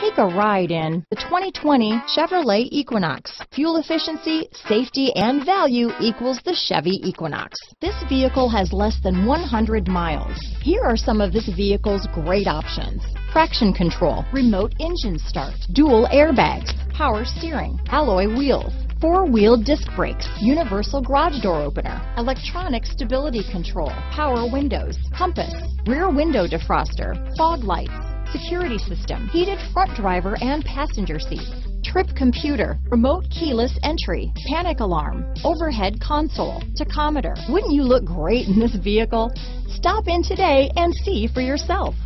Take a ride in the 2020 Chevrolet Equinox. Fuel efficiency, safety, and value equals the Chevy Equinox. This vehicle has less than 100 miles. Here are some of this vehicle's great options: traction control, remote engine start, dual airbags, power steering, alloy wheels, four-wheel disc brakes, universal garage door opener, electronic stability control, power windows, compass, rear window defroster, fog lights, security system, heated front driver and passenger seats, trip computer, remote keyless entry, panic alarm, overhead console, tachometer. Wouldn't you look great in this vehicle? Stop in today and see for yourself.